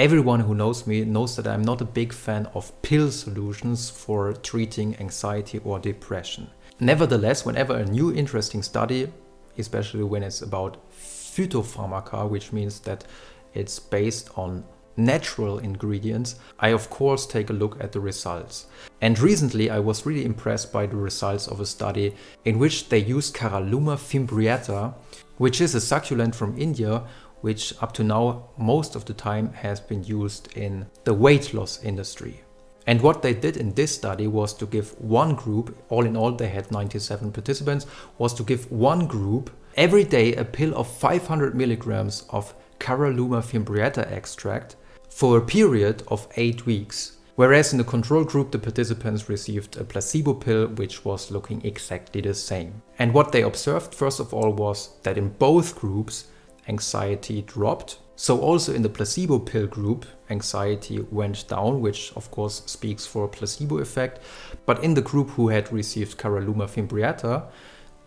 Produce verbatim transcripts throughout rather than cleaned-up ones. Everyone who knows me knows that I'm not a big fan of pill solutions for treating anxiety or depression. Nevertheless, whenever a new interesting study, especially when it's about phytopharmaca, which means that it's based on natural ingredients, I of course take a look at the results. And recently I was really impressed by the results of a study in which they used Caralluma Fimbriata, which is a succulent from India, which up to now most of the time has been used in the weight loss industry. And what they did in this study was to give one group, all in all they had ninety-seven participants, was to give one group every day a pill of five hundred milligrams of Caralluma Fimbriata extract for a period of eight weeks. Whereas in the control group, the participants received a placebo pill, which was looking exactly the same. And what they observed first of all was that in both groups, anxiety dropped. So also in the placebo pill group, anxiety went down, which of course speaks for a placebo effect. But in the group who had received Caralluma Fimbriata,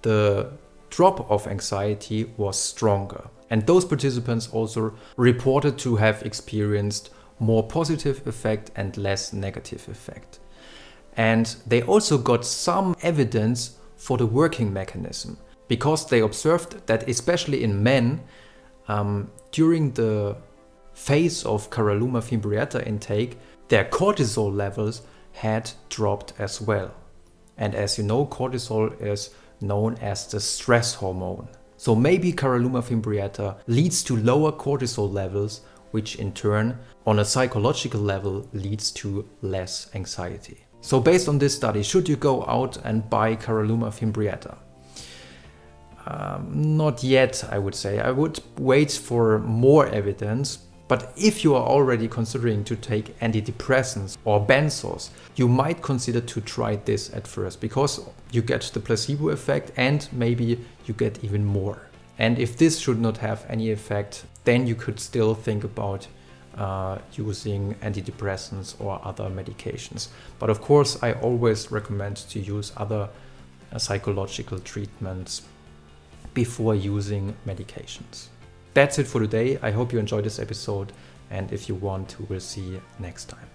the drop of anxiety was stronger. And those participants also reported to have experienced more positive effect and less negative effect. And they also got some evidence for the working mechanism, because they observed that especially in men, um, during the phase of Caralluma Fimbriata intake, their cortisol levels had dropped as well. And as you know, cortisol is known as the stress hormone. So maybe Caralluma Fimbriata leads to lower cortisol levels, which in turn, on a psychological level, leads to less anxiety. So based on this study, should you go out and buy Caralluma Fimbriata? Um, not yet, I would say. I would wait for more evidence. But if you are already considering to take antidepressants or benzos, you might consider to try this at first, because you get the placebo effect and maybe you get even more. And if this should not have any effect, then you could still think about uh, using antidepressants or other medications. But of course, I always recommend to use other uh, psychological treatments before using medications. That's it for today. I hope you enjoyed this episode, and if you want, we'll see you next time.